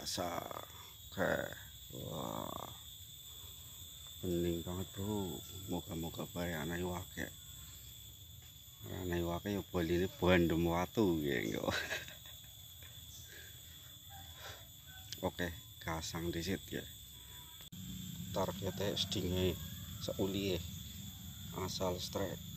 biasa. Oke, wah, bening banget bro. Moga-moga bae anai wake. Anai wake yo boline bandem watu ya. Oke, kasang disit ya. Targetnya sedinge seulie asal strike.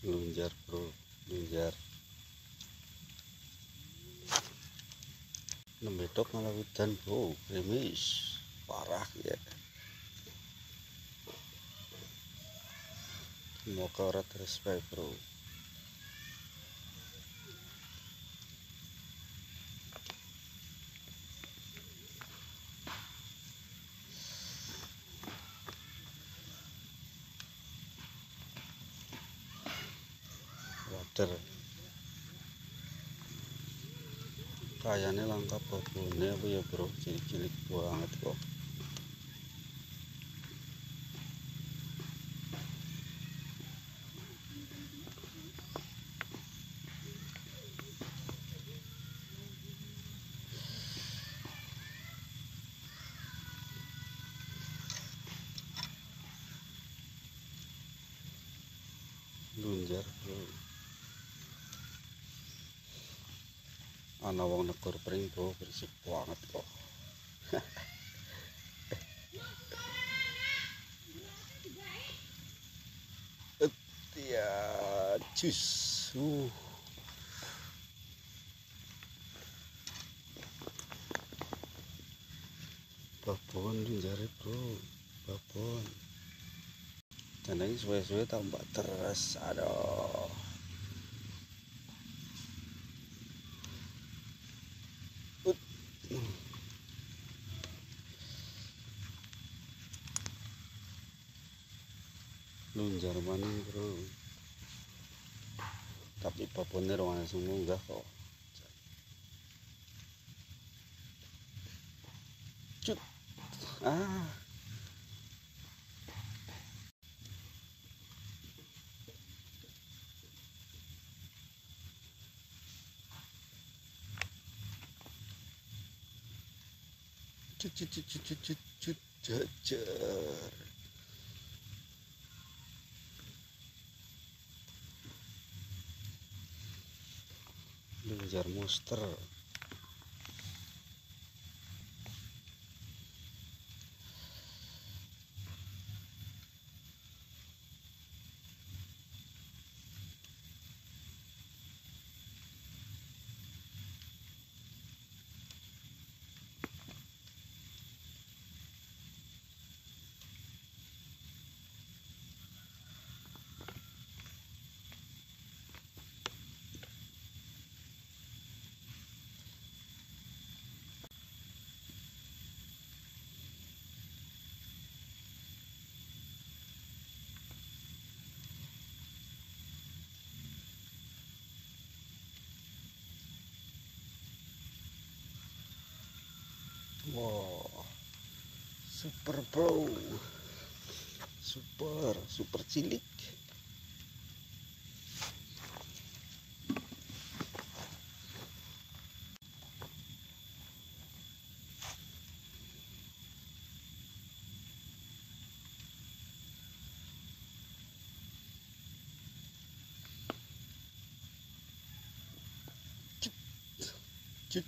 Lunjar bro, lunjar. Nembedok malah hujan bro, krimis parah ya. Semoga ora terus baik bro. Kayaknya lengkap babone aku ya bro, cilik-cilik banget kok. Lunjar bro. Ana wong negor pring bro, bersih banget kok. Ya, jus. Babon jare bro, babon. Dan lagi suwe-suwe tambah terus, aduh. Lunjar maning bro, tapi babone ora langsung munggah kok. Cut, ah, cut. Lunjar monster. Wow, super bro, super cilik. Cut.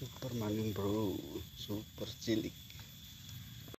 Super maning bro, super cilik.